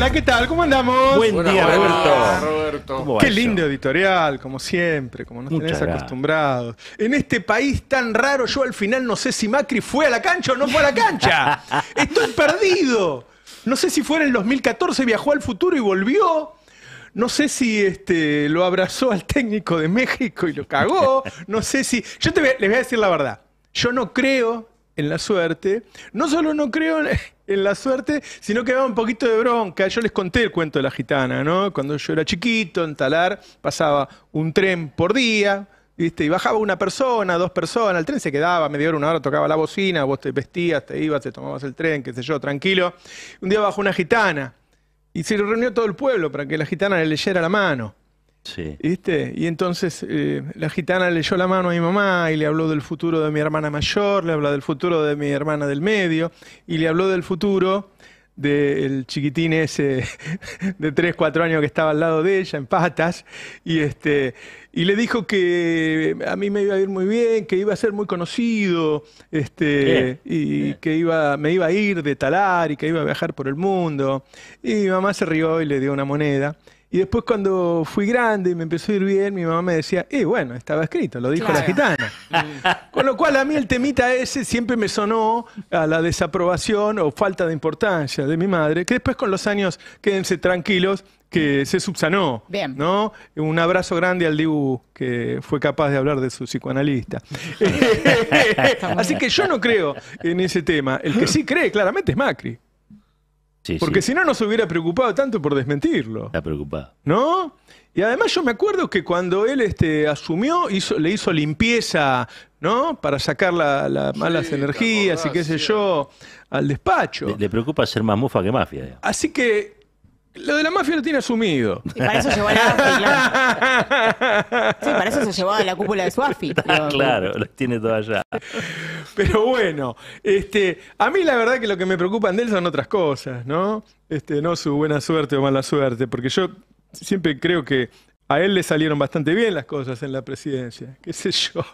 Hola, ¿qué tal? ¿Cómo andamos? Buen día, Roberto. Qué lindo editorial, como siempre, como nos tenés acostumbrados. En este país tan raro, yo al final no sé si Macri fue a la cancha o no fue a la cancha. Estoy perdido. No sé si fue en el 2014, viajó al futuro y volvió. No sé si lo abrazó al técnico de México y lo cagó. No sé si... Yo les voy a decir la verdad. Yo no creo en la suerte. No solo no creo en la suerte, sino que me da un poquito de bronca. Yo les conté el cuento de la gitana, ¿no? Cuando yo era chiquito, en Talar, pasaba un tren por día, ¿viste? Y bajaba una persona, dos personas. El tren se quedaba media hora, una hora, tocaba la bocina. Vos te vestías, te ibas, te tomabas el tren, qué sé yo, tranquilo. Un día bajó una gitana. Y se reunió todo el pueblo para que la gitana le leyera la mano. Sí. ¿Viste? Y entonces la gitana leyó la mano a mi mamá y le habló del futuro de mi hermana mayor, le habló del futuro de mi hermana del medio y le habló del futuro del chiquitín ese de 3, 4 años que estaba al lado de ella en patas y, y le dijo que a mí me iba a ir muy bien, que iba a ser muy conocido bien. Que me iba a ir de Talar y que iba a viajar por el mundo. Y mi mamá se rió y le dio una moneda. Y después cuando fui grande y me empezó a ir bien, mi mamá me decía, bueno, estaba escrito, lo dijo la gitana. Con lo cual a mí el temita ese siempre me sonó a la desaprobación o falta de importancia de mi madre, que después con los años, quédense tranquilos, que se subsanó. Bien. ¿No? Un abrazo grande al Dibu, que fue capaz de hablar de su psicoanalista. Así que yo no creo en ese tema. El que sí cree claramente es Macri. Sí, porque si no, no se hubiera preocupado tanto por desmentirlo. Está preocupado. ¿No? Y además yo me acuerdo que cuando él asumió, le hizo limpieza, ¿no? Para sacar las malas energías y qué sé yo, al despacho. Le preocupa ser más mufa que mafia. Digamos. Así que lo de la mafia lo tiene asumido. Y para eso llevó a la AFI, claro. Sí, para eso se llevó a la cúpula de su AFI. Pero... Claro, lo tiene todo allá. Pero bueno, a mí la verdad que lo que me preocupan de él son otras cosas, ¿no? No su buena suerte o mala suerte, porque yo siempre creo que a él le salieron bastante bien las cosas en la presidencia. Qué sé yo.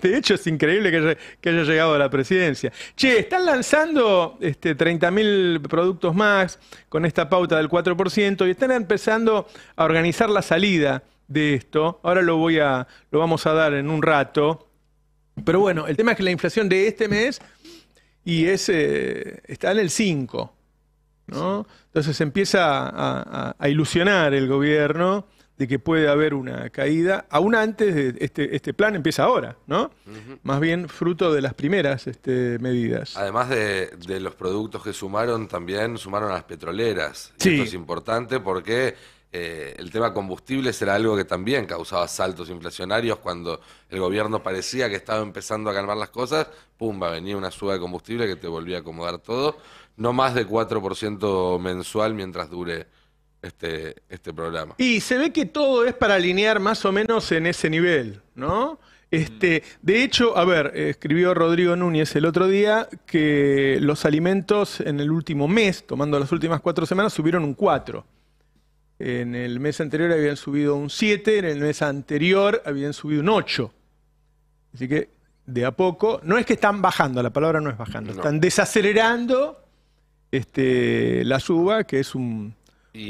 De hecho, es increíble que haya llegado a la presidencia. Che, están lanzando 30.000 productos más con esta pauta del 4% y están empezando a organizar la salida de esto. Ahora lo vamos a dar en un rato. Pero bueno, el tema es que la inflación de este mes está en el 5, ¿no? Entonces empieza a ilusionar el gobierno de que puede haber una caída, aún antes de este plan empieza ahora, ¿no? Uh-huh. Más bien fruto de las primeras medidas. Además de los productos que sumaron a las petroleras. Sí. Y esto es importante porque... el tema combustibles era algo que también causaba saltos inflacionarios cuando el gobierno parecía que estaba empezando a calmar las cosas, pumba, venía una suba de combustible que te volvía a acomodar todo, no más de 4% mensual mientras dure este programa. Y se ve que todo es para alinear más o menos en ese nivel, ¿no? De hecho, a ver, escribió Rodrigo Núñez el otro día que los alimentos en el último mes, tomando las últimas 4 semanas, subieron un 4%. En el mes anterior habían subido un 7, en el mes anterior habían subido un 8. Así que, de a poco, no es que están bajando, la palabra no es bajando, no. Están desacelerando la suba, que es un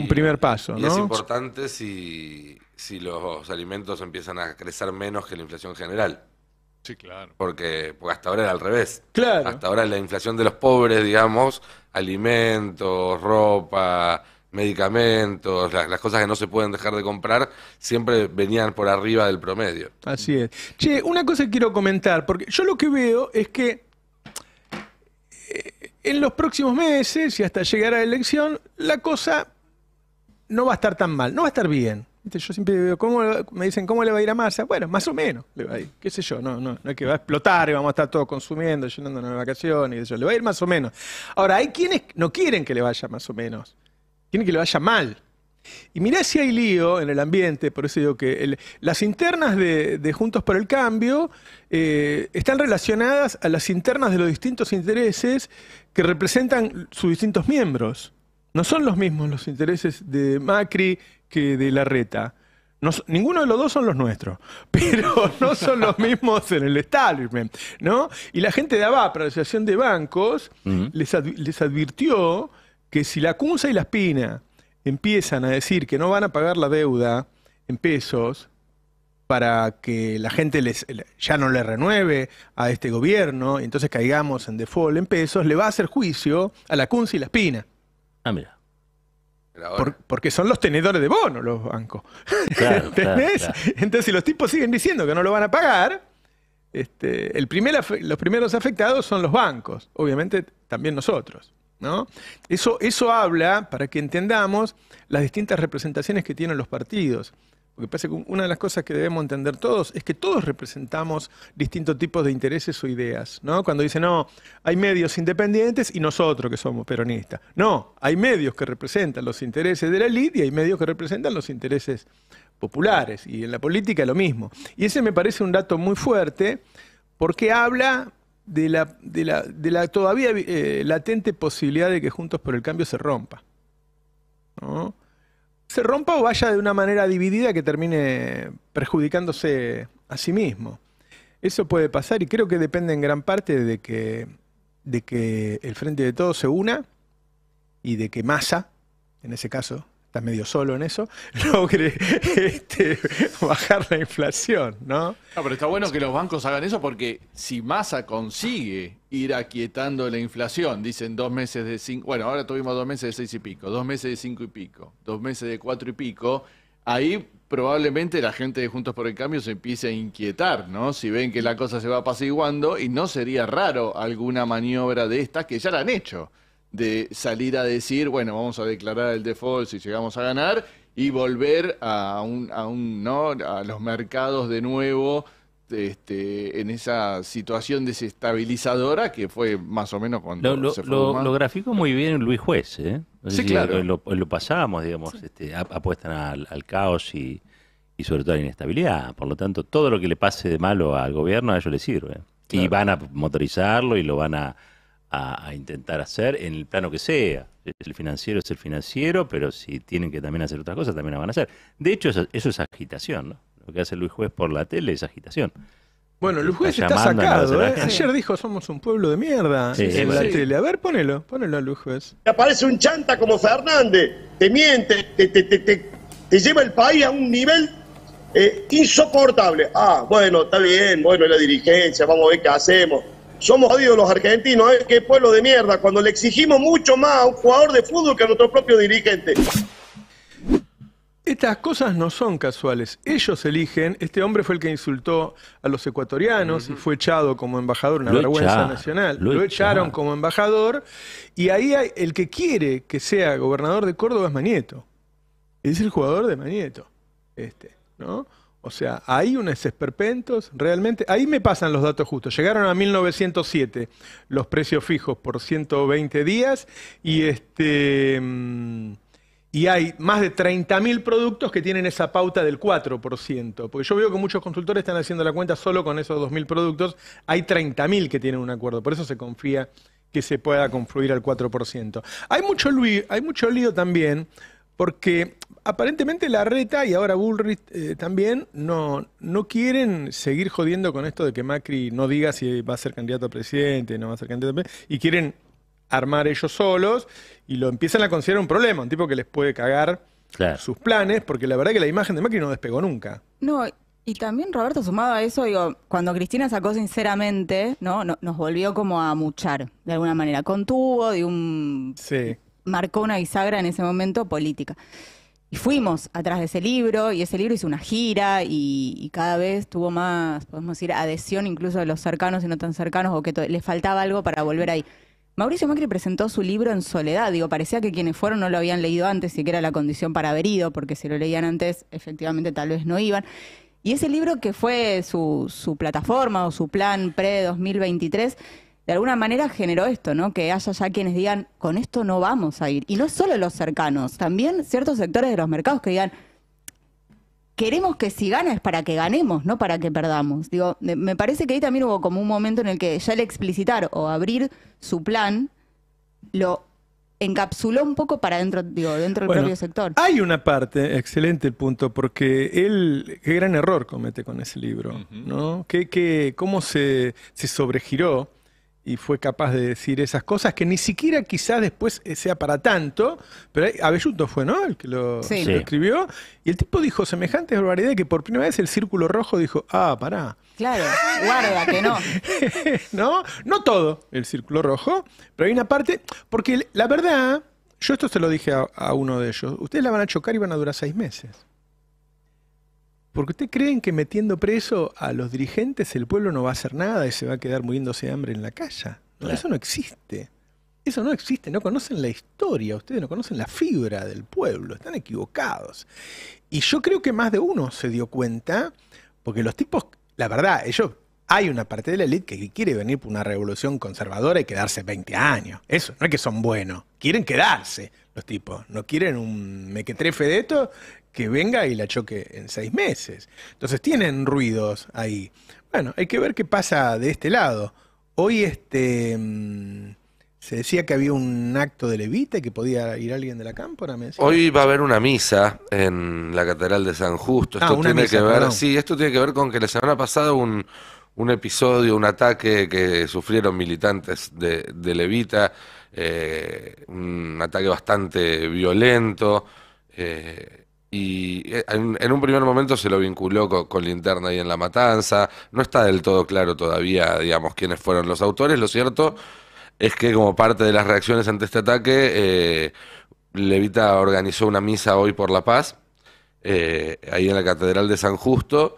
primer paso, ¿no? Y es importante si los alimentos empiezan a crecer menos que la inflación general. Sí, claro. Porque hasta ahora era al revés. Claro. Hasta ahora la inflación de los pobres, digamos, alimentos, ropa... medicamentos, las cosas que no se pueden dejar de comprar, siempre venían por arriba del promedio. Así es. Che, una cosa que quiero comentar, porque yo lo que veo es que en los próximos meses y hasta llegar a la elección, la cosa no va a estar tan mal, no va a estar bien. Yo siempre veo, me dicen, ¿cómo le va a ir a Massa? Bueno, más o menos le va a ir, qué sé yo, no es que va a explotar y vamos a estar todos consumiendo, llenándonos de vacaciones, le va a ir más o menos. Ahora, hay quienes no quieren que le vaya más o menos. Tiene que le vaya mal. Y mirá si hay lío en el ambiente, por eso digo que las internas de Juntos por el Cambio están relacionadas a las internas de los distintos intereses que representan sus distintos miembros. No son los mismos los intereses de Macri que de Larreta. Ninguno de los dos son los nuestros, pero no son los mismos en el establishment, ¿no? Y la gente de ABAP, la Asociación de Bancos, les advirtió que si la CUNSA y la Espina empiezan a decir que no van a pagar la deuda en pesos para que la gente ya no le renueve a este gobierno, y entonces caigamos en default en pesos, le va a hacer juicio a la CUNSA y la Espina. Ah, mira. Porque son los tenedores de bonos los bancos. Claro, ¿entendés? Claro, claro. Entonces, si los tipos siguen diciendo que no lo van a pagar, los primeros afectados son los bancos, obviamente también nosotros, ¿no? Eso habla para que entendamos las distintas representaciones que tienen los partidos. Porque parece que una de las cosas que debemos entender todos es que todos representamos distintos tipos de intereses o ideas, ¿no? Cuando dicen, no, hay medios independientes y nosotros que somos peronistas. No, hay medios que representan los intereses de la élite y hay medios que representan los intereses populares. Y en la política lo mismo. Y ese me parece un dato muy fuerte porque habla de la todavía latente posibilidad de que Juntos por el Cambio se rompa, ¿no? Se rompa o vaya de una manera dividida que termine perjudicándose a sí mismo. Eso puede pasar y creo que depende en gran parte de que el Frente de Todos se una y de que Massa, en ese caso, está medio solo en eso, logre bajar la inflación, ¿no? No, pero está bueno que los bancos hagan eso porque si Massa consigue ir aquietando la inflación, dicen 2 meses de 5, bueno, ahora tuvimos 2 meses de 6 y pico, 2 meses de 5 y pico, 2 meses de 4 y pico, ahí probablemente la gente de Juntos por el Cambio se empiece a inquietar, ¿no? Si ven que la cosa se va apaciguando, y no sería raro alguna maniobra de estas que ya la han hecho, de salir a decir, bueno, vamos a declarar el default si llegamos a ganar y volver a los mercados de nuevo en esa situación desestabilizadora que fue más o menos cuando lo graficó muy bien Luis Juez, ¿eh? No sé, sí, si claro. Lo pasamos, digamos, sí. Apuestan al caos y sobre todo a la inestabilidad. Por lo tanto, todo lo que le pase de malo al gobierno a ellos les sirve. Claro. Y van a motorizarlo y lo van a intentar hacer en el plano que sea. El financiero es el financiero, pero si tienen que también hacer otras cosas, también la van a hacer. De hecho, eso es agitación, ¿no? Lo que hace Luis Juez por la tele es agitación. Bueno, Luis Juez está sacado, ¿eh? Ayer dijo, somos un pueblo de mierda, sí, en la tele. A ver, ponelo a Luis Juez. Te aparece un chanta como Fernández, te miente, te lleva el país a un nivel insoportable. Ah, bueno, está bien, bueno, la dirigencia, vamos a ver qué hacemos. Somos odios los argentinos, ¿eh? Qué pueblo de mierda, cuando le exigimos mucho más a un jugador de fútbol que a nuestro propio dirigente. Estas cosas no son casuales, ellos eligen. Este hombre fue el que insultó a los ecuatorianos, uh-huh, y fue echado como embajador, una vergüenza nacional. Lo echaron como embajador, y ahí el que quiere que sea gobernador de Córdoba es Manieto. Es el jugador de Manieto, ¿no? O sea, hay unos esperpentos, realmente. Ahí me pasan los datos justos. Llegaron a 1907 los precios fijos por 120 días y, y hay más de 30.000 productos que tienen esa pauta del 4%. Porque yo veo que muchos consultores están haciendo la cuenta solo con esos 2.000 productos. Hay 30.000 que tienen un acuerdo. Por eso se confía que se pueda confluir al 4%. Hay mucho lío también porque aparentemente Larreta y ahora Bullrich también no quieren seguir jodiendo con esto de que Macri no diga si va a ser candidato a presidente, no va a ser candidato a presidente, y quieren armar ellos solos y lo empiezan a considerar un problema, un tipo que les puede cagar, claro, sus planes, porque la verdad es que la imagen de Macri no despegó nunca. No, y también, Roberto, sumado a eso, digo, cuando Cristina sacó Sinceramente, ¿no? Nos volvió como a amuchar, de alguna manera, contuvo de un... Sí. Marcó una bisagra en ese momento política. Y fuimos atrás de ese libro, y ese libro hizo una gira, y cada vez tuvo más, podemos decir, adhesión incluso de los cercanos y no tan cercanos, o que les faltaba algo para volver ahí. Mauricio Macri presentó su libro en soledad, digo, parecía que quienes fueron no lo habían leído antes, siquiera la condición para haber ido, porque si lo leían antes, efectivamente tal vez no iban. Y ese libro que fue su plataforma o su plan pre-2023... de alguna manera generó esto, ¿no? Que haya ya quienes digan, con esto no vamos a ir. Y no solo los cercanos, también ciertos sectores de los mercados que digan, queremos que si gana es para que ganemos, no para que perdamos. Digo, me parece que ahí también hubo como un momento en el que ya el explicitar o abrir su plan lo encapsuló un poco para dentro, digo, dentro del propio sector. Hay una parte, excelente el punto, porque él, qué gran error comete con ese libro, ¿no? ¿Cómo se sobregiró? y fue capaz de decir esas cosas que ni siquiera quizás después sea para tanto, pero Avelluto fue, ¿no?, el que lo, sí, lo escribió, y el tipo dijo semejantes barbaridades que por primera vez el Círculo Rojo dijo, ah, pará. Claro, guarda, que no. No, no todo el Círculo Rojo, pero hay una parte, porque la verdad, yo esto se lo dije a uno de ellos, ustedes la van a chocar y van a durar 6 meses. Porque ustedes creen que metiendo preso a los dirigentes el pueblo no va a hacer nada y se va a quedar muriéndose de hambre en la calle. No, claro. Eso no existe. Eso no existe. No conocen la historia. Ustedes no conocen la fibra del pueblo. Están equivocados. Y yo creo que más de uno se dio cuenta, porque los tipos, la verdad, ellos, hay una parte de la élite que quiere venir por una revolución conservadora y quedarse 20 años. Eso, no es que son buenos. Quieren quedarse los tipos. No quieren un mequetrefe de esto que venga y la choque en 6 meses. Entonces tienen ruidos ahí. Bueno, hay que ver qué pasa de este lado. Hoy se decía que había un acto de levita y que podía ir alguien de la Cámpora. ¿Me decía? Hoy va a haber una misa en la Catedral de San Justo. Esto tiene misa, que ver, perdón. Sí, esto tiene que ver con que la semana pasada un episodio, un ataque que sufrieron militantes de levita, un ataque bastante violento. Y en un primer momento se lo vinculó con Linterna y en La Matanza. No está del todo claro todavía, digamos, quiénes fueron los autores. Lo cierto es que como parte de las reacciones ante este ataque, Levita organizó una misa hoy por la paz, ahí en la Catedral de San Justo,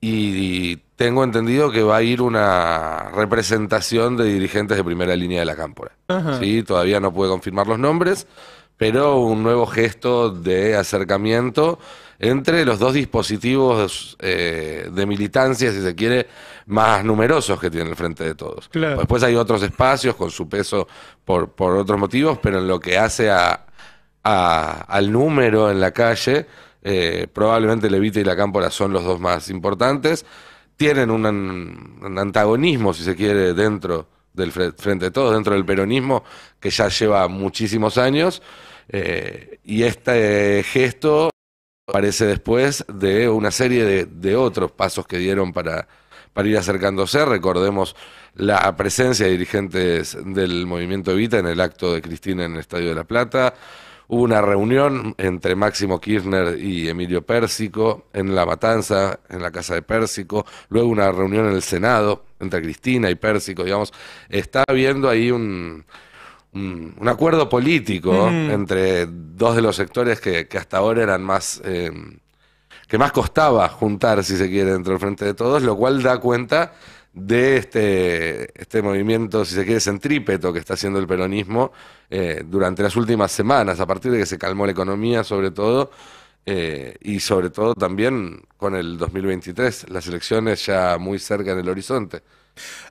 y tengo entendido que va a ir una representación de dirigentes de primera línea de la Cámpora. ¿Sí? Todavía no pude confirmar los nombres, pero un nuevo gesto de acercamiento entre los dos dispositivos de militancia, si se quiere, más numerosos que tiene el Frente de Todos. Claro. Después hay otros espacios con su peso por otros motivos, pero en lo que hace al número en la calle, probablemente Levita y la Cámpora son los dos más importantes. Tienen un antagonismo, si se quiere, dentro del Frente de Todos, dentro del peronismo, que ya lleva muchísimos años. Y este gesto aparece después de una serie de otros pasos que dieron para ir acercándose. Recordemos la presencia de dirigentes del Movimiento Evita en el acto de Cristina en el Estadio de la Plata. Hubo una reunión entre Máximo Kirchner y Emilio Pérsico en La Matanza, en la casa de Pérsico. Luego una reunión en el Senado entre Cristina y Pérsico, digamos. Está habiendo ahí un acuerdo político entre dos de los sectores que hasta ahora eran más, que más costaba juntar, si se quiere, dentro del Frente de Todos, lo cual da cuenta de este movimiento, si se quiere, centrípeto que está haciendo el peronismo durante las últimas semanas, a partir de que se calmó la economía, sobre todo, y sobre todo también con el 2023, las elecciones ya muy cerca en el horizonte.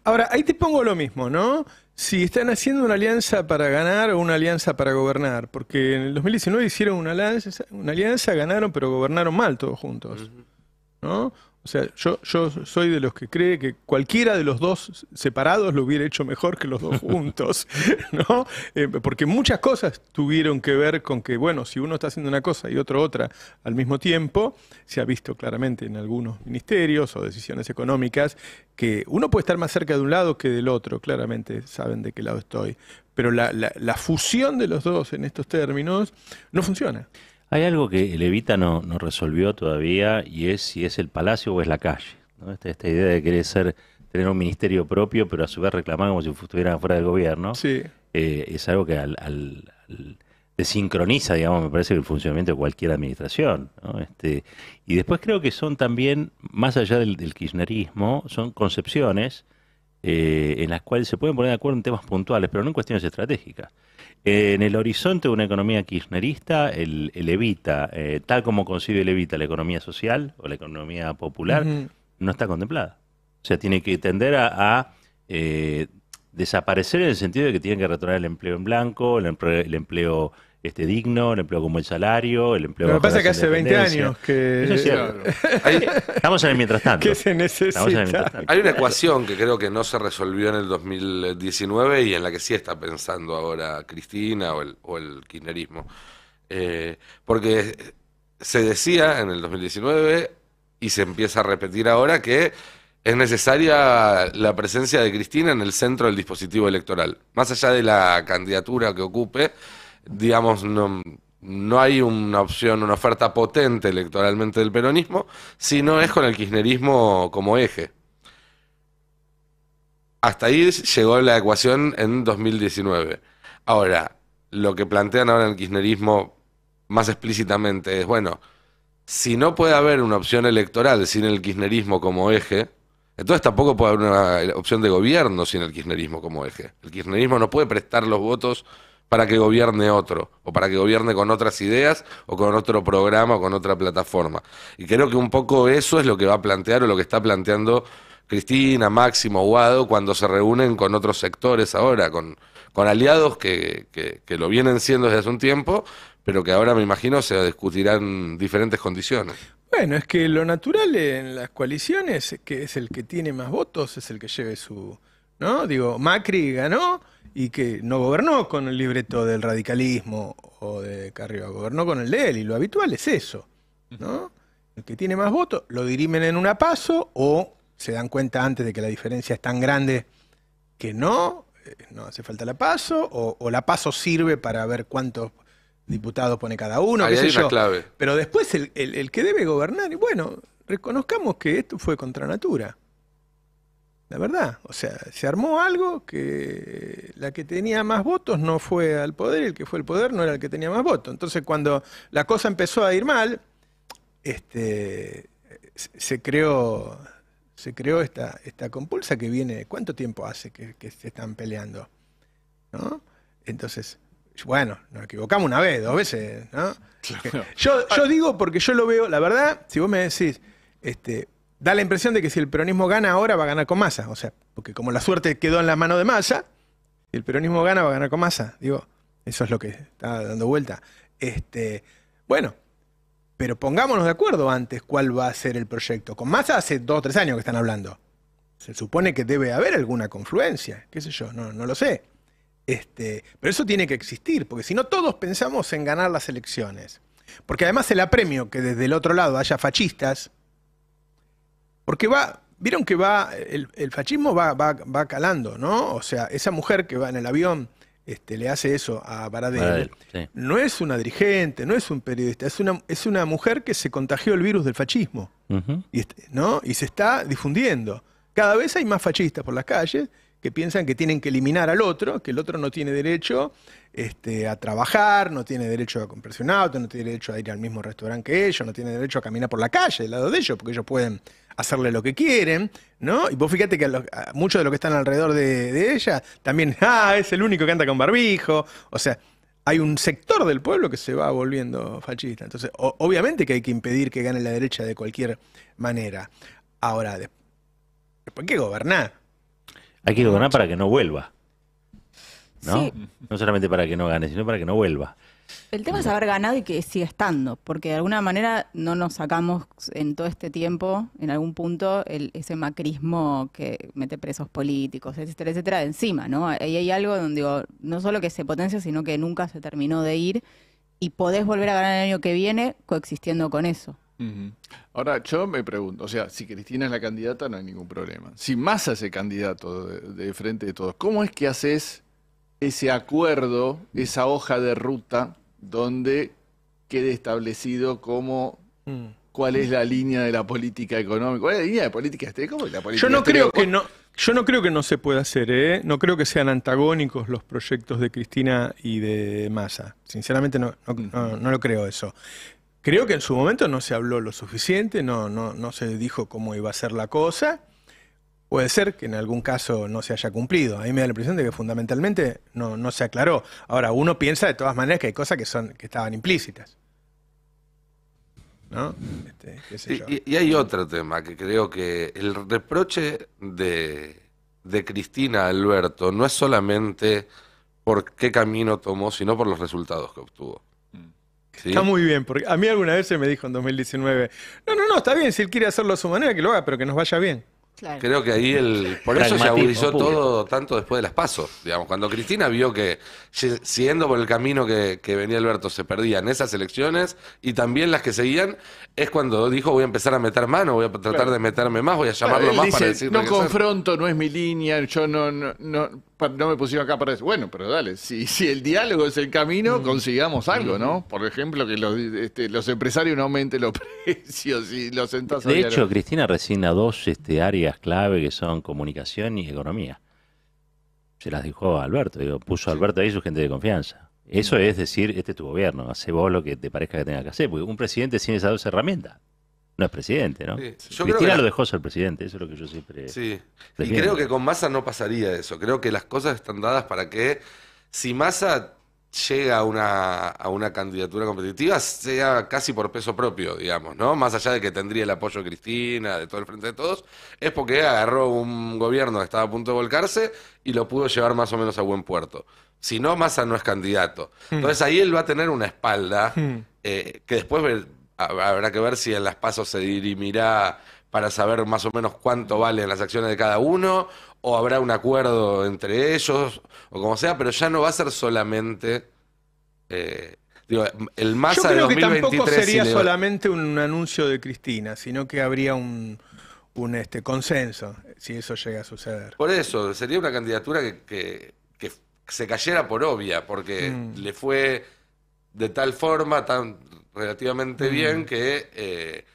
Ahora, ahí te pongo lo mismo, ¿no? Si están haciendo una alianza para ganar o una alianza para gobernar, porque en el 2019 hicieron una alianza, ganaron, pero gobernaron mal todos juntos, ¿no? O sea, yo soy de los que cree que cualquiera de los dos separados lo hubiera hecho mejor que los dos juntos, ¿no? Porque muchas cosas tuvieron que ver con que, bueno, si uno está haciendo una cosa y otro otra al mismo tiempo, se ha visto claramente en algunos ministerios o decisiones económicas que uno puede estar más cerca de un lado que del otro, claramente saben de qué lado estoy, pero la fusión de los dos en estos términos no funciona. Hay algo que Levita no resolvió todavía y es si es el palacio o es la calle, ¿no? Esta idea de querer tener un ministerio propio, pero a su vez reclamar como si estuvieran fuera del gobierno, sí, es algo que desincroniza, digamos, me parece, el funcionamiento de cualquier administración, ¿no? Y después creo que son también, más allá del kirchnerismo, son concepciones en las cuales se pueden poner de acuerdo en temas puntuales, pero no en cuestiones estratégicas. En el horizonte de una economía kirchnerista, el Evita, tal como concibe el Evita la economía social o la economía popular, no está contemplada. O sea, tiene que tender a desaparecer en el sentido de que tienen que retornar el empleo en blanco, el empleo digno, el empleo como el salario, el empleo... Pero pasa que hace 20 años que... Eso es cierto. Estamos en el mientras tanto. ¿Qué se necesita? Hay una ecuación que creo que no se resolvió en el 2019 y en la que sí está pensando ahora Cristina o el kirchnerismo. Porque se decía en el 2019 y se empieza a repetir ahora que es necesaria la presencia de Cristina en el centro del dispositivo electoral. Más allá de la candidatura que ocupe, digamos, no hay una opción, una oferta potente electoralmente del peronismo, si no es con el kirchnerismo como eje. Hasta ahí llegó la ecuación en 2019. Ahora, lo que plantean ahora en el kirchnerismo más explícitamente es, bueno, si no puede haber una opción electoral sin el kirchnerismo como eje, entonces tampoco puede haber una opción de gobierno sin el kirchnerismo como eje. El kirchnerismo no puede prestar los votos para que gobierne otro, o para que gobierne con otras ideas, o con otro programa, o con otra plataforma. Y creo que un poco eso es lo que va a plantear, o lo que está planteando Cristina, Máximo, Guado, cuando se reúnen con otros sectores ahora, con aliados que lo vienen siendo desde hace un tiempo, pero que ahora me imagino se discutirán diferentes condiciones. Bueno, es que lo natural en las coaliciones es que es el que tiene más votos, es el que lleve su... ¿no? Digo, Macri ganó y que no gobernó con el libreto del radicalismo o de Carrió, gobernó con el de él, y lo habitual es eso, ¿no? El que tiene más votos lo dirimen en una PASO, o se dan cuenta antes de que la diferencia es tan grande que no hace falta la PASO, o la PASO sirve para ver cuántos diputados pone cada uno, ahí qué sé yo. Clave. Pero después el que debe gobernar, y bueno, reconozcamos que esto fue contra natura. La verdad, o sea, se armó algo que la que tenía más votos no fue al poder, el que fue al poder no era el que tenía más votos. Entonces, cuando la cosa empezó a ir mal, se creó esta compulsa que viene. ¿Cuánto tiempo hace que se están peleando? ¿No? Entonces, bueno, nos equivocamos una vez, dos veces, ¿no? Claro. Yo digo, porque yo lo veo, la verdad, si vos me decís, da la impresión de que si el peronismo gana ahora, va a ganar con Massa. O sea, porque como la suerte quedó en la mano de Massa, el peronismo gana, va a ganar con Massa. Digo, eso es lo que está dando vuelta. Bueno, pero pongámonos de acuerdo antes cuál va a ser el proyecto. Con Massa hace 2 o 3 años que están hablando. Se supone que debe haber alguna confluencia, qué sé yo, no lo sé. Pero eso tiene que existir, porque si no todos pensamos en ganar las elecciones. Porque además el apremio que desde el otro lado haya fascistas... Porque vieron que el fascismo va calando, ¿no? O sea, esa mujer que va en el avión, le hace eso a Baradel, sí. No es una dirigente, no es un periodista, es una mujer que se contagió el virus del fascismo, ¿no? Y se está difundiendo. Cada vez hay más fascistas por las calles que piensan que tienen que eliminar al otro, que el otro no tiene derecho a trabajar, no tiene derecho a comprarse un auto, no tiene derecho a ir al mismo restaurante que ellos, no tiene derecho a caminar por la calle del lado de ellos, porque ellos pueden hacerle lo que quieren, ¿no? Y vos fíjate que a muchos de los que están alrededor de ella también, es el único que anda con barbijo. O sea, hay un sector del pueblo que se va volviendo fascista. Entonces, obviamente que hay que impedir que gane la derecha de cualquier manera. Ahora, después hay que gobernar. Hay que gobernar para que no vuelva, ¿no? Sí. No solamente para que no gane, sino para que no vuelva. El tema es haber ganado y que siga estando, porque de alguna manera no nos sacamos en todo este tiempo, en algún punto, ese macrismo que mete presos políticos, etcétera, etcétera, de encima, ¿no? Ahí hay algo donde, digo, no solo que se potencia, sino que nunca se terminó de ir, y podés volver a ganar el año que viene coexistiendo con eso. Ahora, yo me pregunto, o sea, si Cristina es la candidata no hay ningún problema. Si Massa es el candidato de Frente de Todos, ¿cómo es que haces ese acuerdo, esa hoja de ruta donde quede establecido cómo, cuál es la línea de la política económica? ¿Cuál es la línea de política exterior? ¿Cómo es la política exterior? Yo no creo que no se pueda hacer, ¿eh? No creo que sean antagónicos los proyectos de Cristina y de Massa. Sinceramente no lo creo eso. Creo que en su momento no se habló lo suficiente, no se dijo cómo iba a ser la cosa. Puede ser que en algún caso no se haya cumplido. A mí me da la impresión de que fundamentalmente no se aclaró. Ahora, uno piensa de todas maneras que hay cosas que estaban implícitas, ¿no? Qué sé yo. Y hay otro tema que creo que el reproche de Cristina a Alberto no es solamente por qué camino tomó, sino por los resultados que obtuvo. ¿Sí? Está muy bien, porque a mí alguna vez se me dijo en 2019, no, está bien, si él quiere hacerlo a su manera, que lo haga, pero que nos vaya bien. Claro. Creo que ahí el... Por eso se agudizó puro. Todo tanto después de las PASO. Digamos, cuando Cristina vio que, siguiendo por el camino que venía Alberto, se perdían esas elecciones y también las que seguían, es cuando dijo voy a empezar a meter mano, voy a tratar de meterme más, voy a llamarlo más dice, para decirle no confronto, no es mi línea, yo no me pusieron acá para eso. Bueno, pero dale, si el diálogo es el camino, consigamos algo, ¿no? Por ejemplo, que los empresarios no aumenten los precios y los sentás a dialogar. De hecho, Cristina resigna dos áreas clave que son comunicación y economía. Se las dejó a Alberto, puso a Alberto ahí su gente de confianza. Eso es decir, este es tu gobierno, hacé vos lo que te parezca que tengas que hacer, porque un presidente sin esas dos herramientas no es presidente, ¿no? Sí, sí. Cristina lo dejó ser presidente, eso es lo que yo siempre... Sí, prefiero. Y creo que con Massa no pasaría eso. Creo que las cosas están dadas para que, si Massa llega a una candidatura competitiva, sea casi por peso propio, digamos, ¿no? Más allá de que tendría el apoyo de Cristina, de todo el Frente de Todos, es porque agarró un gobierno que estaba a punto de volcarse y lo pudo llevar más o menos a buen puerto. Si no, Massa no es candidato. Entonces ahí él va a tener una espalda que después... Habrá que ver si en las PASO se dirimirá para saber más o menos cuánto valen las acciones de cada uno, o habrá un acuerdo entre ellos, o como sea, pero ya no va a ser solamente... el Massa de 2023... Yo creo que tampoco sería solamente un anuncio de Cristina, sino que habría un consenso, si eso llega a suceder. Por eso, sería una candidatura que se cayera por obvia, porque le fue de tal forma, tan... relativamente bien, que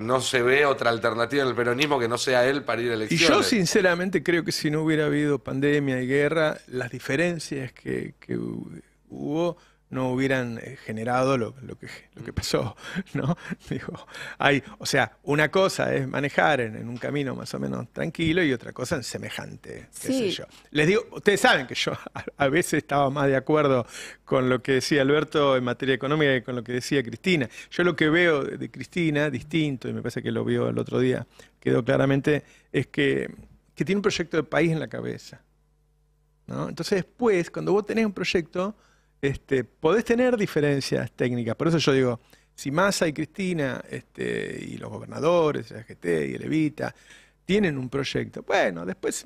no se ve otra alternativa en el peronismo que no sea él para ir a elecciones. Y yo sinceramente creo que si no hubiera habido pandemia y guerra, las diferencias que hubo no hubieran generado lo que pasó, ¿no? Digo, o sea, una cosa es manejar en un camino más o menos tranquilo y otra cosa en semejante, qué sé yo. Les digo, ustedes saben que yo a veces estaba más de acuerdo con lo que decía Alberto en materia económica que con lo que decía Cristina. Yo lo que veo de Cristina, distinto, y me parece que lo vio el otro día, quedó claramente, es que tiene un proyecto de país en la cabeza, ¿no? Entonces después, cuando vos tenés un proyecto... podés tener diferencias técnicas, por eso yo digo, si Massa y Cristina y los gobernadores, el AGT y el Evita, tienen un proyecto, bueno, después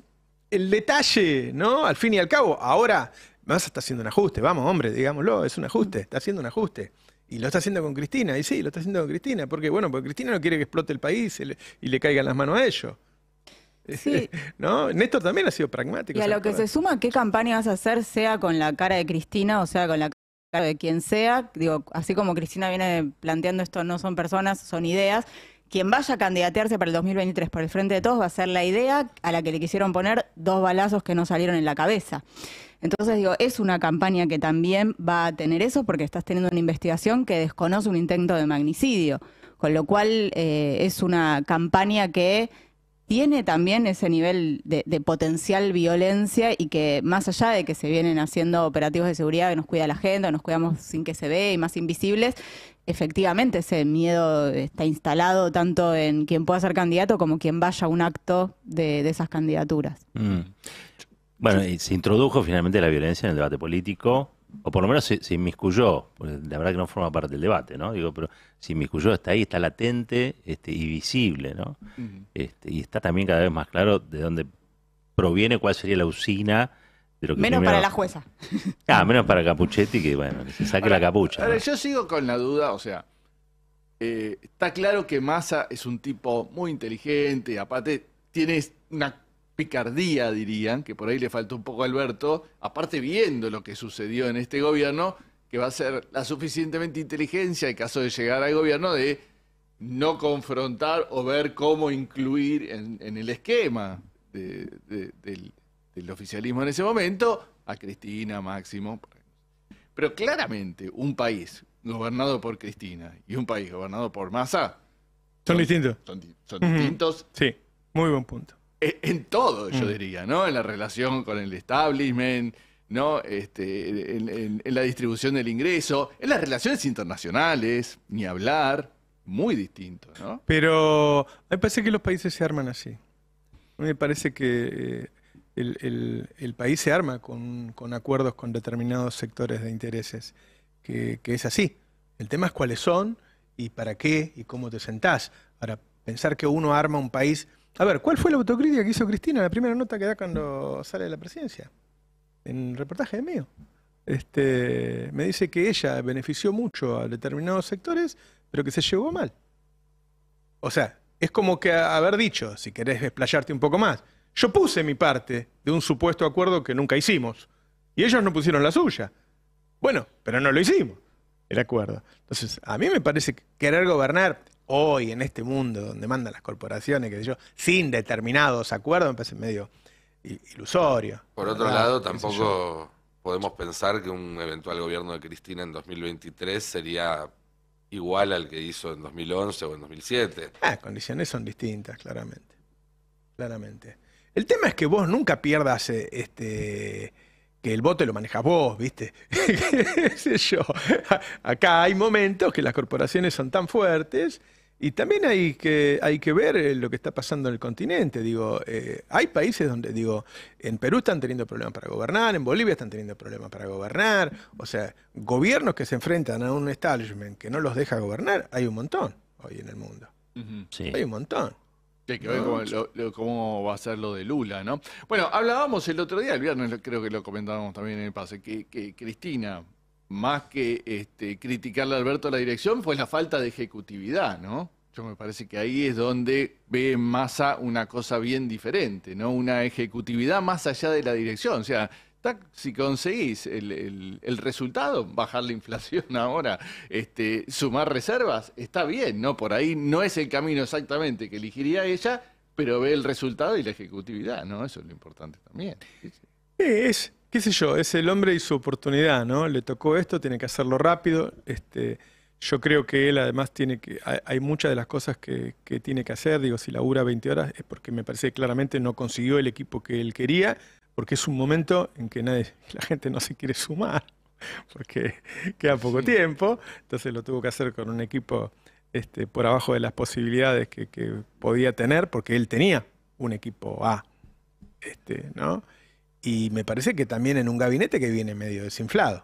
el detalle, ¿no? Al fin y al cabo, ahora Massa está haciendo un ajuste, vamos hombre, digámoslo, es un ajuste, está haciendo un ajuste. Y lo está haciendo con Cristina, y sí, lo está haciendo con Cristina, porque bueno, porque Cristina no quiere que explote el país y le caigan las manos a ellos. Sí. ¿No? Néstor también ha sido pragmático. Y a lo que se suma, ¿qué campaña vas a hacer? Sea con la cara de Cristina, o sea, con la cara de quien sea. Digo, así como Cristina viene planteando esto, no son personas, son ideas. Quien vaya a candidatearse para el 2023 por el Frente de Todos va a ser la idea a la que le quisieron poner dos balazos que no salieron en la cabeza. Entonces, digo, es una campaña que también va a tener eso porque estás teniendo una investigación que desconoce un intento de magnicidio. Con lo cual, es una campaña que... tiene también ese nivel de potencial violencia y que más allá de que se vienen haciendo operativos de seguridad que nos cuida la gente, nos cuidamos sin que se ve y más invisibles, efectivamente ese miedo está instalado tanto en quien pueda ser candidato como quien vaya a un acto de esas candidaturas. Bueno, y se introdujo finalmente la violencia en el debate político, o por lo menos se inmiscuyó, la verdad que no forma parte del debate, ¿no? Digo, pero se inmiscuyó, está ahí, está latente y visible, ¿no? Y está también cada vez más claro de dónde proviene, cuál sería la usina de lo que... Menos primero... para la jueza. Ah, menos para Capuchetti, que bueno, que se saque ahora la capucha. Ahora, ¿no? Yo sigo con la duda, o sea, está claro que Massa es un tipo muy inteligente, aparte tiene una... picardía, dirían, que por ahí le faltó un poco a Alberto, aparte viendo lo que sucedió en este gobierno, que va a ser la suficientemente inteligencia en caso de llegar al gobierno de no confrontar o ver cómo incluir en el esquema del oficialismo en ese momento a Cristina, Máximo. Pero claramente un país gobernado por Cristina y un país gobernado por Massa son distintos. Son distintos. Sí, muy buen punto. En todo, yo diría, ¿no? En la relación con el establishment, ¿no? En la distribución del ingreso, en las relaciones internacionales, ni hablar, muy distinto, ¿no? Pero me parece que los países se arman así. Me parece que el país se arma con acuerdos con determinados sectores de intereses, que es así. El tema es cuáles son y para qué y cómo te sentás. Ahora, pensar que uno arma un país... A ver, ¿cuál fue la autocrítica que hizo Cristina en la primera nota que da cuando sale de la presidencia? En el reportaje de mío. Me dice que ella benefició mucho a determinados sectores, pero que se llevó mal. O sea, es como que haber dicho, si querés desplayarte un poco más, yo puse mi parte de un supuesto acuerdo que nunca hicimos, y ellos no pusieron la suya. Bueno, pero no lo hicimos, el acuerdo. Entonces, a mí me parece que querer gobernar hoy en este mundo donde mandan las corporaciones, qué sé yo, sin determinados acuerdos, me parece medio ilusorio. Por otro lado, tampoco podemos pensar que un eventual gobierno de Cristina en 2023 sería igual al que hizo en 2011 o en 2007. Ah, condiciones son distintas, claramente. Claramente. El tema es que vos nunca pierdas que el voto lo manejas vos, ¿viste? ¿Qué sé yo? Acá hay momentos que las corporaciones son tan fuertes y también hay que ver lo que está pasando en el continente. Digo, hay países donde, digo, en Perú están teniendo problemas para gobernar, en Bolivia están teniendo problemas para gobernar. O sea, gobiernos que se enfrentan a un establishment que no los deja gobernar, hay un montón hoy en el mundo. Sí. Hay un montón. Hay que ver cómo va a ser lo de Lula, ¿no? Bueno, hablábamos el otro día, el viernes creo que lo comentábamos también en el pase, que Cristina, más que criticarle a Alberto a la dirección, fue la falta de ejecutividad, ¿no? Yo me parece que ahí es donde ve en Massa una cosa bien diferente, ¿no? Una ejecutividad más allá de la dirección, o sea... Si conseguís el resultado, bajar la inflación ahora, sumar reservas, está bien, ¿no? Por ahí no es el camino exactamente que elegiría ella, pero ve el resultado y la ejecutividad, ¿no? Eso es lo importante también. Es, qué sé yo, es el hombre y su oportunidad, ¿no? Le tocó esto, tiene que hacerlo rápido. Yo creo que él además tiene que... Hay muchas de las cosas que tiene que hacer, digo, si labura 20 horas es porque me parece que claramente no consiguió el equipo que él quería, porque es un momento en que la gente no se quiere sumar, porque queda poco tiempo, entonces lo tuvo que hacer con un equipo por abajo de las posibilidades que podía tener, porque él tenía un equipo A, ¿no? Y me parece que también en un gabinete que viene medio desinflado.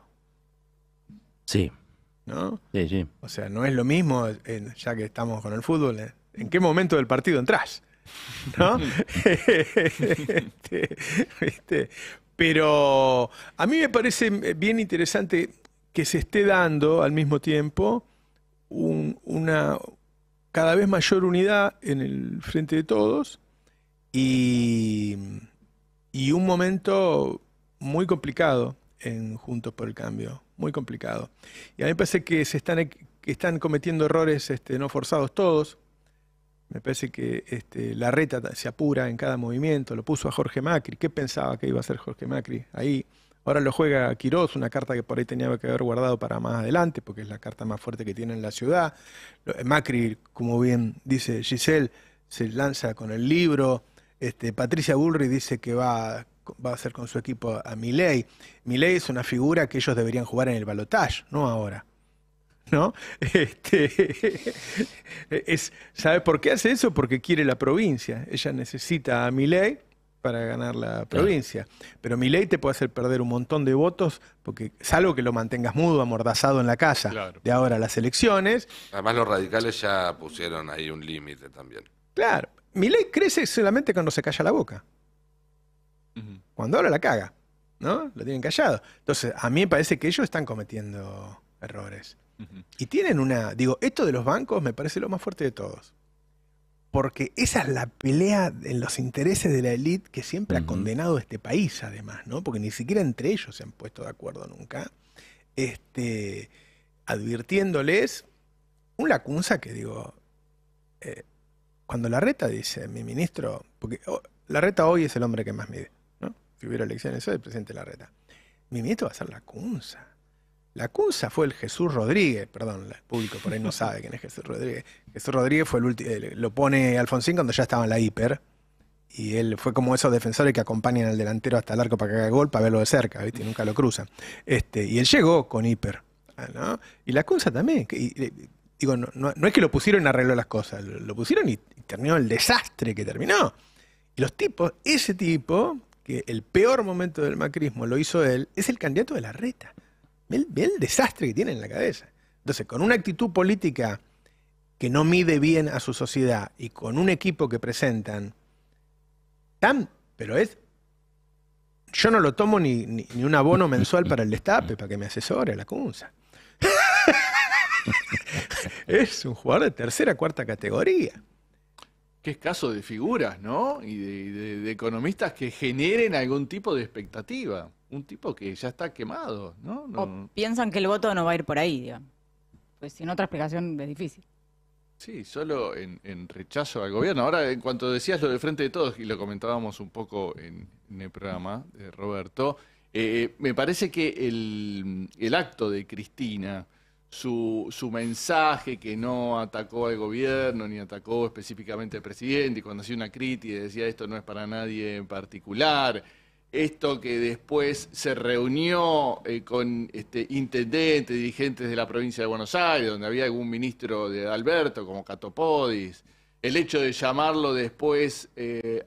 Sí. ¿No? Sí, sí. O sea, no es lo mismo, ya que estamos con el fútbol, ¿en qué momento del partido entrás? ¿No? Pero a mí me parece bien interesante que se esté dando al mismo tiempo una cada vez mayor unidad en el Frente de Todos y un momento muy complicado en Juntos por el Cambio, muy complicado. Y a mí me parece que están cometiendo errores no forzados todos. Me parece que Larreta se apura en cada movimiento, lo puso a Jorge Macri. ¿Qué pensaba que iba a hacer Jorge Macri ahí? Ahora lo juega Quirós, una carta que por ahí tenía que haber guardado para más adelante, porque es la carta más fuerte que tiene en la ciudad. Macri, como bien dice Giselle, se lanza con el libro. Patricia Bullrich dice que va a hacer con su equipo a Milei. Milei es una figura que ellos deberían jugar en el balotaje, no ahora. ¿No? ¿Sabe por qué hace eso? Porque quiere la provincia. Ella necesita a Milei para ganar la provincia. Pero Milei te puede hacer perder un montón de votos, porque salvo que lo mantengas mudo, amordazado en la casa de ahora las elecciones. Además los radicales ya pusieron ahí un límite también. Claro. Milei crece solamente cuando se calla la boca. Cuando habla la caga, ¿no? Lo tienen callado. Entonces, a mí me parece que ellos están cometiendo errores. Y tienen esto de los bancos me parece lo más fuerte de todos. Porque esa es la pelea en los intereses de la élite que siempre ha condenado este país, además, ¿no? Porque ni siquiera entre ellos se han puesto de acuerdo nunca. Advirtiéndoles un Lacunza que cuando Larreta dice, mi ministro, porque Larreta hoy es el hombre que más mide, ¿no? Si hubiera elecciones hoy, el presidente Larreta. Mi ministro va a ser Lacunza. Lacunza fue el Jesús Rodríguez, perdón, el público por ahí no sabe quién es Jesús Rodríguez. Jesús Rodríguez fue el último, lo pone Alfonsín cuando ya estaba en la hiper, y él fue como esos defensores que acompañan al delantero hasta el arco para que haga gol, para verlo de cerca, ¿viste? Y nunca lo cruzan. Y él llegó con hiper, ¿no? Y Lacunza también. No es que lo pusieron y arregló las cosas, lo pusieron y terminó el desastre que terminó. Y los tipos, ese tipo, que el peor momento del macrismo lo hizo él, es el candidato de Larreta. Ve el desastre que tiene en la cabeza. Entonces, con una actitud política que no mide bien a su sociedad y con un equipo que presentan, tan, pero es... Yo no lo tomo ni un abono mensual para el Destape, para que me asesore la CUNSA. Es un jugador de tercera, cuarta categoría. Qué escaso de figuras, ¿no? Y de economistas que generen algún tipo de expectativa. Un tipo que ya está quemado, ¿no? O piensan que el voto no va a ir por ahí, digamos. Pues sin otra explicación es difícil. Sí, solo en rechazo al gobierno. Ahora, en cuanto decías lo del Frente de Todos, y lo comentábamos un poco en el programa de Roberto, me parece que el acto de Cristina... Su mensaje, que no atacó al gobierno ni atacó específicamente al presidente, y cuando hacía una crítica decía esto no es para nadie en particular, esto que después se reunió con intendentes, dirigentes de la provincia de Buenos Aires, donde había algún ministro de Alberto, como Catopodis, el hecho de llamarlo después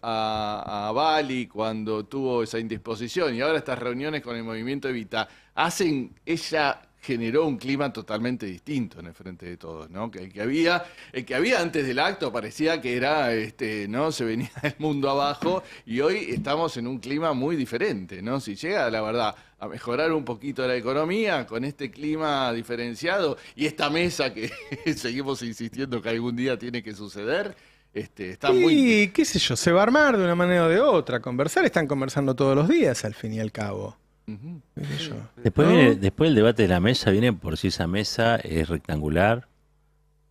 a Bali cuando tuvo esa indisposición, y ahora estas reuniones con el Movimiento Evita, hacen ella... generó un clima totalmente distinto en el Frente de Todos, ¿no? Que el que había antes del acto parecía que era, ¿no? Se venía el mundo abajo, y hoy estamos en un clima muy diferente, ¿no? Si llega, la verdad, a mejorar un poquito la economía con este clima diferenciado y esta mesa que seguimos insistiendo que algún día tiene que suceder, está muy... Y qué sé yo, se va a armar de una manera o de otra, conversar, están conversando todos los días al fin y al cabo. Después el debate de la mesa viene por si esa mesa es rectangular,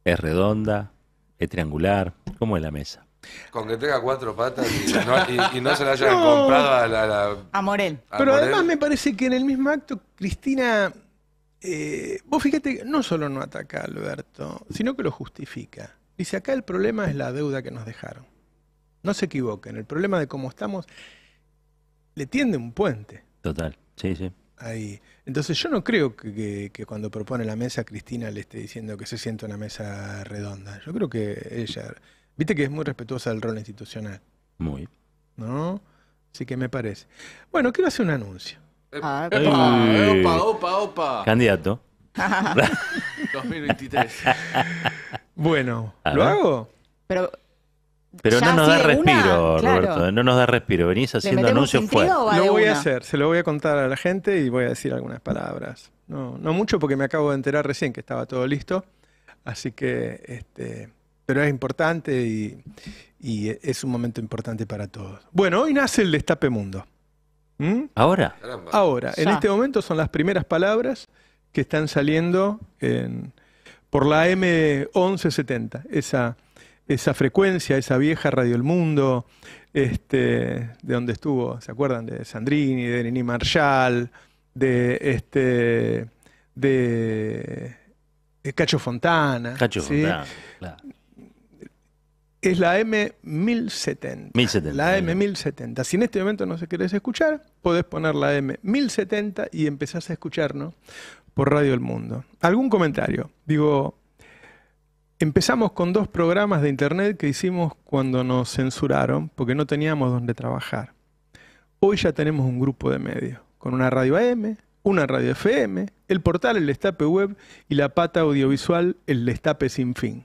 es redonda, es triangular. ¿Cómo es la mesa? Con que tenga cuatro patas y no se la hayan comprado a Morel. Pero además me parece que en el mismo acto Cristina, vos fíjate, no solo no ataca a Alberto, sino que lo justifica. Dice, acá el problema es la deuda que nos dejaron. No se equivoquen, el problema de cómo estamos le tiende un puente. Total. Sí, sí. Ahí. Entonces yo no creo que cuando propone la mesa Cristina le esté diciendo que se sienta una mesa redonda. Yo creo que ella, viste que es muy respetuosa del rol institucional. Muy. ¿No? Así que me parece. Bueno, quiero hacer un anuncio. Opa. Candidato. 2023. Bueno, ¿lo hago? Pero no nos da respiro, una, Roberto, claro. No nos da respiro, venís haciendo anuncios fuertes. Lo voy a hacer, se lo voy a contar a la gente y voy a decir algunas palabras. No mucho porque me acabo de enterar recién que estaba todo listo, así que, pero es importante y es un momento importante para todos. Bueno, hoy nace el Destape Mundo. ¿Ahora? Ahora, en este momento son las primeras palabras que están saliendo por la AM1070, esa frecuencia, esa vieja Radio El Mundo, de donde estuvo, ¿se acuerdan? De Sandrini, de Nini Marshall, de Cacho Fontana. Cacho, ¿sí? Fontana, claro. Es la AM1070. La AM1070. Si en este momento no se querés escuchar, podés poner la AM1070 y empezás a escucharnos por Radio El Mundo. ¿Algún comentario? Digo... Empezamos con dos programas de internet que hicimos cuando nos censuraron porque no teníamos dónde trabajar. Hoy ya tenemos un grupo de medios, con una radio AM, una radio FM, el portal El Destape Web y la pata audiovisual El Destape Sin Fin.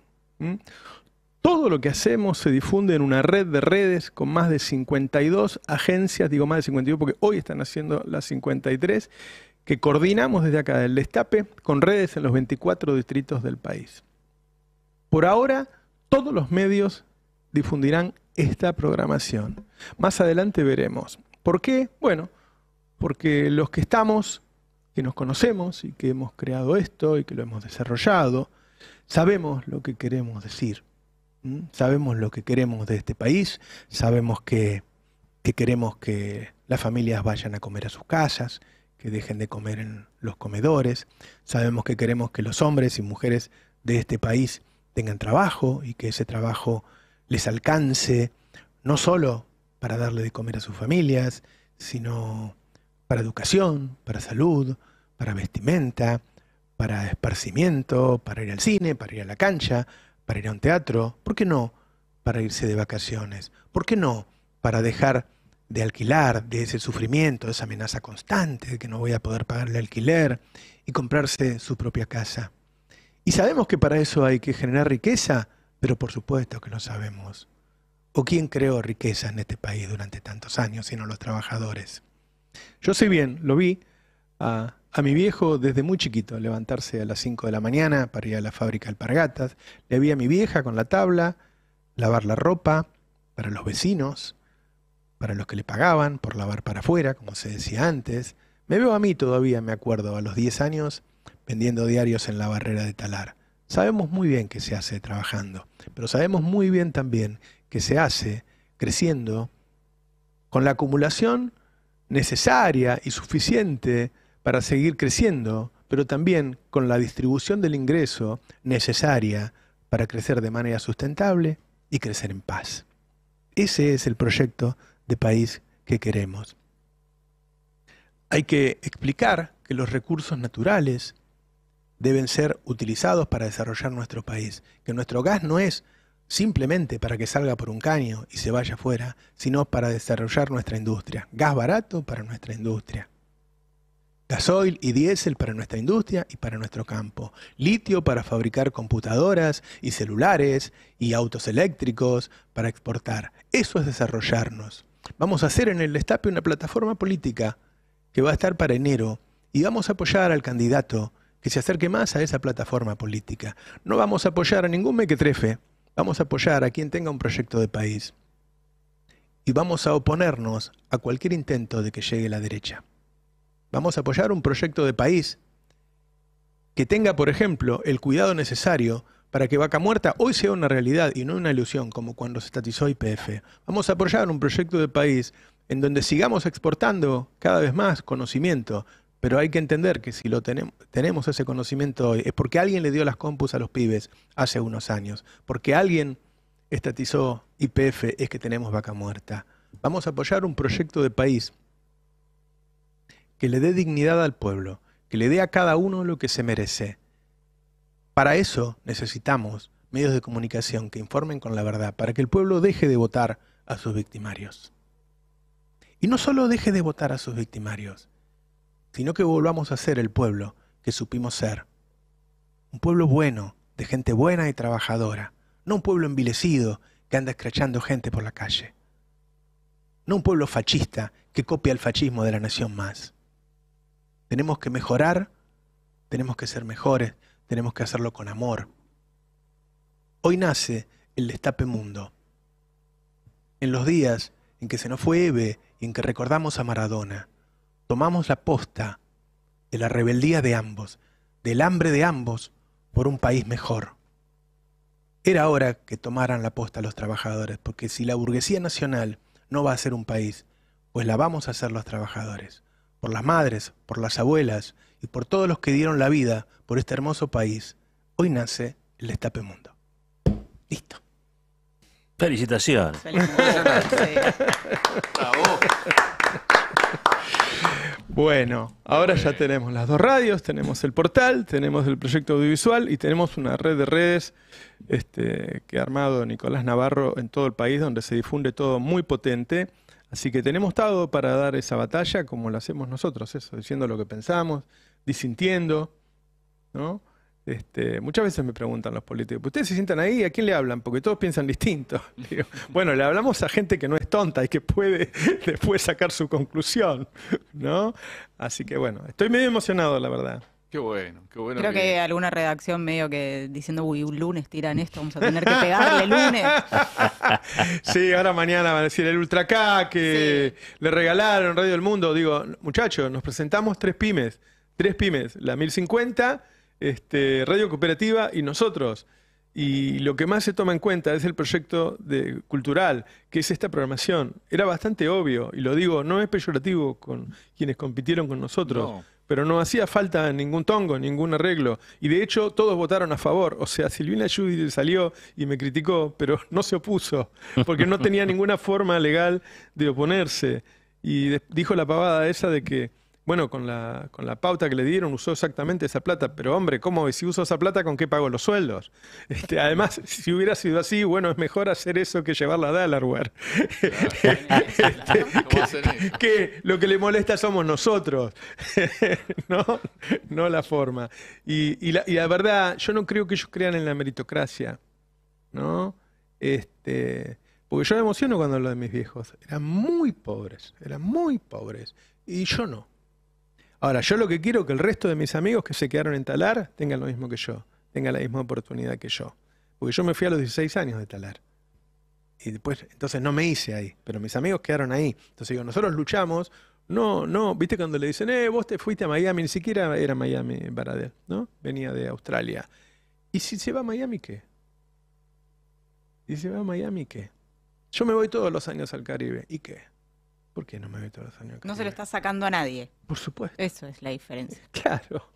Todo lo que hacemos se difunde en una red de redes con más de 52 agencias, digo más de 52 porque hoy están haciendo las 53, que coordinamos desde acá del Destape con redes en los 24 distritos del país. Por ahora, todos los medios difundirán esta programación. Más adelante veremos. ¿Por qué? Bueno, porque los que estamos, que nos conocemos y que hemos creado esto y que lo hemos desarrollado, sabemos lo que queremos decir. Sabemos lo que queremos de este país, sabemos que queremos que las familias vayan a comer a sus casas, que dejen de comer en los comedores, sabemos que queremos que los hombres y mujeres de este país tengan trabajo y que ese trabajo les alcance no solo para darle de comer a sus familias, sino para educación, para salud, para vestimenta, para esparcimiento, para ir al cine, para ir a la cancha, para ir a un teatro. ¿Por qué no para irse de vacaciones? ¿Por qué no para dejar de alquilar, de ese sufrimiento, de esa amenaza constante de que no voy a poder pagarle alquiler y comprarse su propia casa? Y sabemos que para eso hay que generar riqueza, pero por supuesto que lo sabemos. ¿O quién creó riqueza en este país durante tantos años, sino los trabajadores? Yo sé bien, lo vi a mi viejo desde muy chiquito levantarse a las 5 de la mañana para ir a la fábrica de alpargatas. Le vi a mi vieja con la tabla, lavar la ropa para los vecinos, para los que le pagaban por lavar para afuera, como se decía antes. Me veo a mí todavía, me acuerdo, a los 10 años vendiendo diarios en la barrera de Talar. Sabemos muy bien que se hace trabajando, pero sabemos muy bien también que se hace creciendo con la acumulación necesaria y suficiente para seguir creciendo, pero también con la distribución del ingreso necesaria para crecer de manera sustentable y crecer en paz. Ese es el proyecto de país que queremos. Hay que explicar que los recursos naturales deben ser utilizados para desarrollar nuestro país, que nuestro gas no es simplemente para que salga por un caño y se vaya afuera, sino para desarrollar nuestra industria. Gas barato para nuestra industria. Gasoil y diésel para nuestra industria y para nuestro campo. Litio para fabricar computadoras y celulares y autos eléctricos para exportar. Eso es desarrollarnos. Vamos a hacer en El Destape una plataforma política que va a estar para enero y vamos a apoyar al candidato que se acerque más a esa plataforma política. No vamos a apoyar a ningún mequetrefe. Vamos a apoyar a quien tenga un proyecto de país y vamos a oponernos a cualquier intento de que llegue la derecha. Vamos a apoyar un proyecto de país que tenga, por ejemplo, el cuidado necesario para que Vaca Muerta hoy sea una realidad y no una ilusión como cuando se estatizó YPF. Vamos a apoyar un proyecto de país en donde sigamos exportando cada vez más conocimiento, pero hay que entender que si lo tenemos ese conocimiento hoy es porque alguien le dio las compus a los pibes hace unos años. Porque alguien estatizó YPF es que tenemos Vaca Muerta. Vamos a apoyar un proyecto de país que le dé dignidad al pueblo, que le dé a cada uno lo que se merece. Para eso necesitamos medios de comunicación que informen con la verdad, para que el pueblo deje de votar a sus victimarios. Y no solo deje de votar a sus victimarios, sino que volvamos a ser el pueblo que supimos ser. Un pueblo bueno, de gente buena y trabajadora. No un pueblo envilecido que anda escrachando gente por la calle. No un pueblo fascista que copia el fascismo de la nación más. Tenemos que mejorar, tenemos que ser mejores, tenemos que hacerlo con amor. Hoy nace El Destape Mundo. En los días en que se nos fue Eve y en que recordamos a Maradona, tomamos la posta de la rebeldía de ambos, del hambre de ambos por un país mejor. Era hora que tomaran la posta los trabajadores, porque si la burguesía nacional no va a ser un país, pues la vamos a hacer los trabajadores. Por las madres, por las abuelas y por todos los que dieron la vida por este hermoso país, hoy nace El Destape Mundo. Listo. Felicitaciones. Felicitaciones. Bravo. Bueno, ahora ya tenemos las dos radios, tenemos el portal, tenemos el proyecto audiovisual y tenemos una red de redes que ha armado Nicolás Navarro en todo el país, donde se difunde todo muy potente. Así que tenemos todo para dar esa batalla como la hacemos nosotros, eso, diciendo lo que pensamos, disintiendo, ¿no? Muchas veces me preguntan los políticos, ¿ustedes se sientan ahí? ¿A quién le hablan? Porque todos piensan distinto. Digo, bueno, le hablamos a gente que no es tonta y que puede después sacar su conclusión, ¿no? Así que bueno, estoy medio emocionado, la verdad. Qué bueno, qué bueno. Creo que alguna redacción medio que diciendo, uy, un lunes tiran esto, vamos a tener que pegarle el lunes. Sí, ahora mañana van a decir el Ultra K que sí le regalaron Radio El Mundo. Digo, muchachos, nos presentamos tres pymes, la 1050... Radio Cooperativa y nosotros. Y lo que más se toma en cuenta es el proyecto cultural, que es esta programación. Era bastante obvio, y lo digo, no es peyorativo con quienes compitieron con nosotros, no, pero no hacía falta ningún tongo, ningún arreglo. Y de hecho, todos votaron a favor. O sea, Silvina Judy salió y me criticó, pero no se opuso, porque no tenía ninguna forma legal de oponerse. Y dijo la pavada esa de que Bueno, con la pauta que le dieron usó exactamente esa plata, pero hombre, ¿cómo? Si uso esa plata, ¿con qué pago los sueldos? Además, si hubiera sido así, bueno, es mejor hacer eso que llevarla a Delaware. Claro. que lo que le molesta somos nosotros, no la forma. Y la verdad, yo no creo que ellos crean en la meritocracia, ¿no? Porque yo me emociono cuando hablo de mis viejos. Eran muy pobres, y yo no. Ahora, yo lo que quiero es que el resto de mis amigos que se quedaron en Talar tengan lo mismo que yo, tengan la misma oportunidad que yo. Porque yo me fui a los 16 años de Talar. Y después, entonces no me hice ahí, pero mis amigos quedaron ahí. Entonces digo, nosotros luchamos, viste cuando le dicen, vos te fuiste a Miami, ni siquiera era Miami, Baradel, ¿no? Venía de Australia. ¿Y si se va a Miami qué? ¿Y si se va a Miami qué? Yo me voy todos los años al Caribe, ¿y qué? ¿Por qué no me voy todos los años? No se lo está sacando a nadie. Por supuesto. Eso es la diferencia. Claro.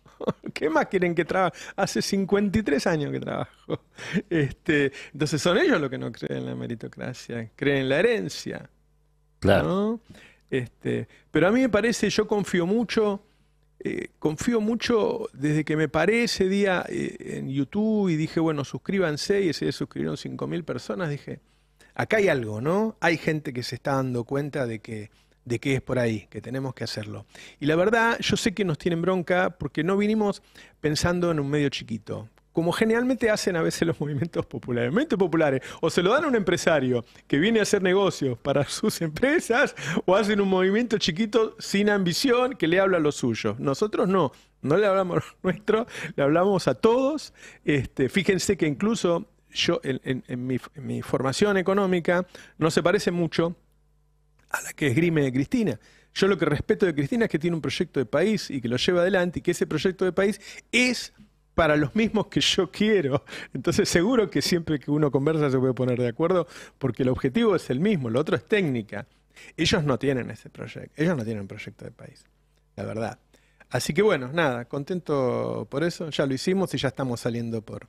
¿Qué más quieren que trabaje? Hace 53 años que trabajo. Entonces son ellos los que no creen en la meritocracia. Creen en la herencia. Claro. ¿No? Pero a mí me parece, yo confío mucho desde que me paré ese día en YouTube y dije, bueno, suscríbanse. Y ese día suscribieron 5.000 personas. Dije... acá hay algo, ¿no? Hay gente que se está dando cuenta de que es por ahí, que tenemos que hacerlo. Y la verdad, yo sé que nos tienen bronca porque no vinimos pensando en un medio chiquito, como generalmente hacen a veces los movimientos populares. O se lo dan a un empresario que viene a hacer negocios para sus empresas, o hacen un movimiento chiquito sin ambición que le habla a los suyos. Nosotros no. No le hablamos a los nuestros, le hablamos a todos. Fíjense que incluso... yo en mi formación económica no se parece mucho a la que esgrime de Cristina. Yo lo que respeto de Cristina es que tiene un proyecto de país y que lo lleva adelante, y que ese proyecto de país es para los mismos que yo quiero. Entonces seguro que siempre que uno conversa se puede poner de acuerdo porque el objetivo es el mismo, lo otro es técnica. Ellos no tienen ese proyecto, ellos no tienen un proyecto de país, la verdad. Así que bueno, nada, contento por eso, ya lo hicimos y ya estamos saliendo por...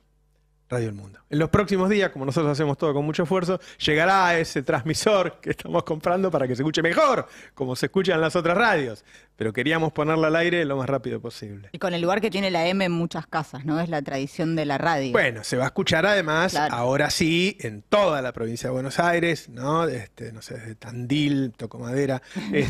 Radio El Mundo. En los próximos días, como nosotros hacemos todo con mucho esfuerzo, llegará ese transmisor que estamos comprando para que se escuche mejor, como se escuchan las otras radios. Pero queríamos ponerla al aire lo más rápido posible. Y con el lugar que tiene la M en muchas casas, ¿no? Es la tradición de la radio. Bueno, se va a escuchar además, claro, ahora sí, en toda la provincia de Buenos Aires, ¿no? No sé, desde Tandil, toco madera, y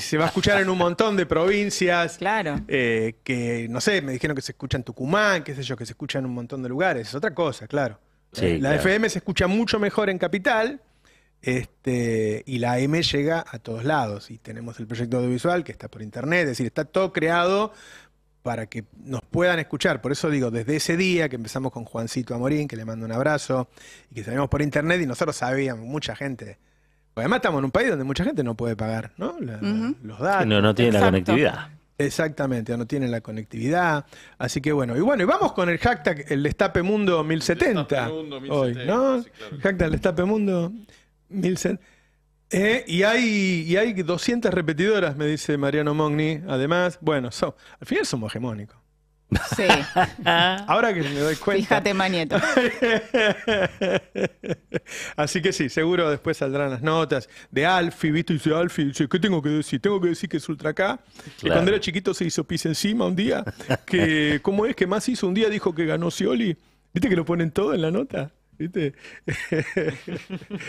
se va a escuchar en un montón de provincias. Claro. Que, no sé, me dijeron que se escucha en Tucumán, qué sé yo, que se escucha en un montón de lugares, es otra cosa, claro. Sí, la FM se escucha mucho mejor en Capital, y la AM llega a todos lados, y tenemos el proyecto audiovisual que está por internet, es decir, está todo creado para que nos puedan escuchar. Por eso digo, desde ese día que empezamos con Juancito Amorín, que le mando un abrazo, y que salimos por internet y nosotros sabíamos, mucha gente... porque además estamos en un país donde mucha gente no puede pagar, ¿no? Los datos. No tiene la conectividad. Exactamente, no tienen la conectividad. Así que bueno, y vamos con el hashtag El Destape Mundo 1070. Hoy, ¿no? Sí, claro. Hashtag El Destape Mundo 1070. Y hay 200 repetidoras, me dice Mariano Mogni. Además, bueno, al final somos hegemónicos. Sí. Ahora que me doy cuenta. Fíjate, Manieto. Así que sí, seguro después saldrán las notas de Alfi, ¿viste? Dice Alfi, dice, ¿qué tengo que decir? Tengo que decir que es ultra acá. Claro. Que cuando era chiquito se hizo pis encima un día. Que, ¿cómo es que más hizo? Un día dijo que ganó Scioli. ¿Viste que lo ponen todo en la nota? ¿Viste?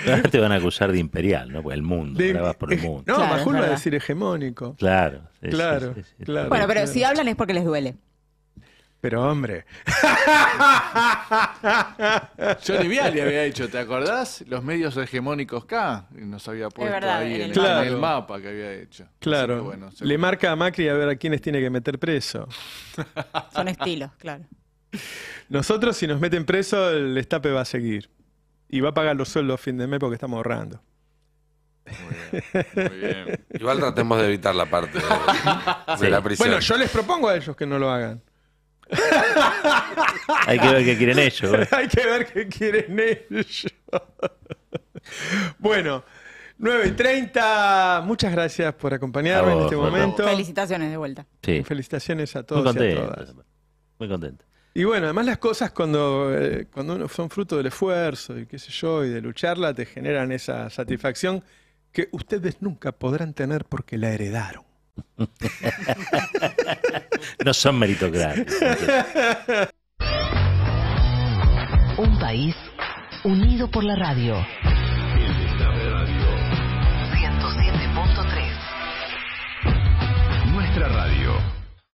Ahora te van a acusar de imperial, ¿no? Pues el mundo, grabas por el mundo. No, claro, Majul va a decir hegemónico. Claro, claro. Bueno, pero si hablan es porque les duele. Pero hombre, Johnny Vial le había dicho, ¿te acordás? Los medios hegemónicos K nos había puesto ahí en el mapa que había hecho. Claro, bueno, le marca a Macri a ver a quiénes tiene que meter preso. Son estilos, claro. Nosotros, si nos meten preso, el destape va a seguir. Y va a pagar los sueldos a fin de mes porque estamos ahorrando. Muy bien. Igual tratemos de evitar la parte de la prisión. Bueno, yo les propongo a ellos que no lo hagan. Hay que ver qué quieren ellos. Hay que ver qué quieren ellos. Bueno, 9:30. Muchas gracias por acompañarme en este momento. Felicitaciones de vuelta. Sí. Felicitaciones a todos y a todas. Muy contento. Y bueno, además las cosas cuando son fruto del esfuerzo y qué sé yo, y de lucharla, te generan esa satisfacción que ustedes nunca podrán tener porque la heredaron. No son meritocráticos. Un país unido por la radio. El Destape Radio 107.3. Nuestra radio.